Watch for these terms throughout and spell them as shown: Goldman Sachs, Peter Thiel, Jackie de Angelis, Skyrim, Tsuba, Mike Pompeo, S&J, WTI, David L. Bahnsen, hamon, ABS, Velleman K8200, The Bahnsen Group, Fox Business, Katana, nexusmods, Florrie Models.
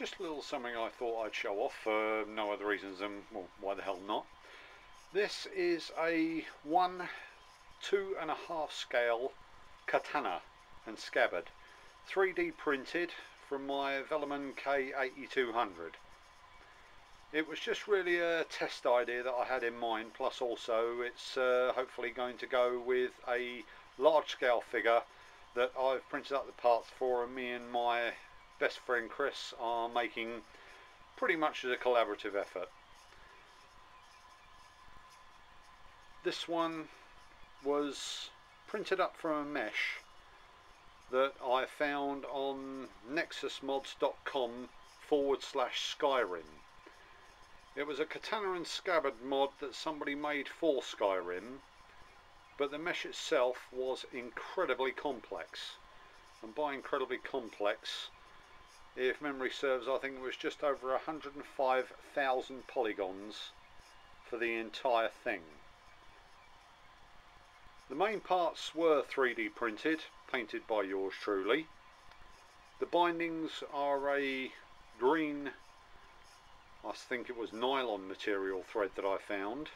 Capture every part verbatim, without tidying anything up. just a little something I thought I'd show off for no other reasons than, well, why the hell not. This is a one two and a half scale katana and scabbard, three D printed from my Velleman K eighty-two hundred. It was just really a test idea that I had in mind, plus also it's uh, hopefully going to go with a large scale figure that I've printed up the parts for, and me and my best friend Chris are making pretty much as a collaborative effort. This one was printed up from a mesh that I found on nexusmods dot com forward slash Skyrim. It was a katana and scabbard mod that somebody made for Skyrim, but the mesh itself was incredibly complex. And by incredibly complex, if memory serves, I think it was just over one hundred five thousand polygons for the entire thing. The main parts were three D printed, painted by yours truly. The bindings are a green, I think it was nylon material thread that I found,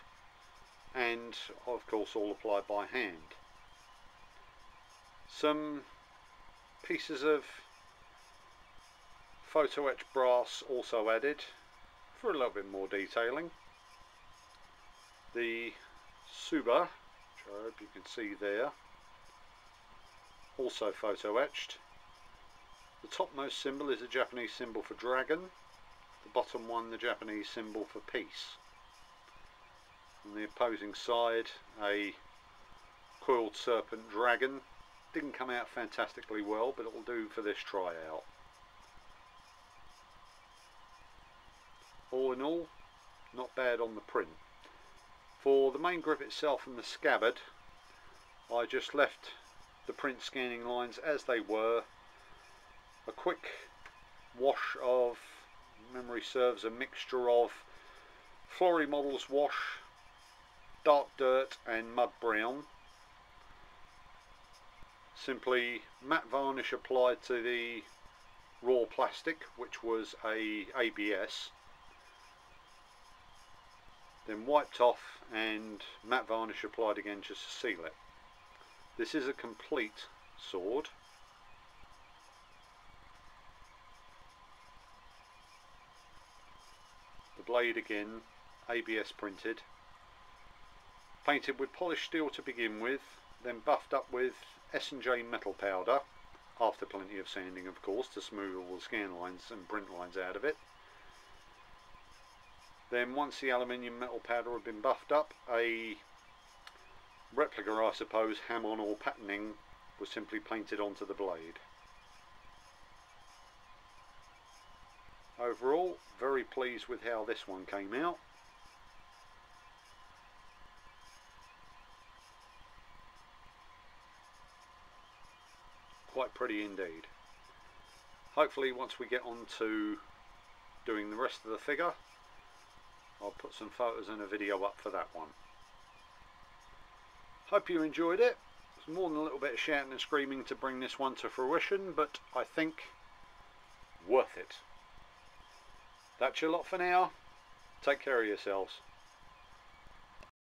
and of course all applied by hand. Some pieces of photo etched brass also added for a little bit more detailing. The Tsuba, which I hope you can see there, also photo etched. The topmost symbol is a Japanese symbol for dragon. The bottom one, the Japanese symbol for peace. On the opposing side, a coiled serpent dragon. Didn't come out fantastically well, but it'll do for this tryout. All in all, not bad on the print. For the main grip itself and the scabbard, I just left the print scanning lines as they were. A quick wash of, memory serves, a mixture of Florrie Models wash, dark dirt and mud brown. Simply matte varnish applied to the raw plastic, which was a A B S, then wiped off and matte varnish applied again just to seal it. This is a complete sword. Blade again, A B S printed, painted with polished steel to begin with, then buffed up with S and J metal powder, after plenty of sanding of course to smooth all the scan lines and print lines out of it. Then once the aluminium metal powder had been buffed up, a replica, I suppose, hamon or patterning, was simply painted onto the blade. Overall, very pleased with how this one came out. Quite pretty indeed. Hopefully once we get on to doing the rest of the figure, I'll put some photos and a video up for that one. Hope you enjoyed it. It was more than a little bit of shouting and screaming to bring this one to fruition, but I think worth it. That's your lot for now. Take care of yourselves.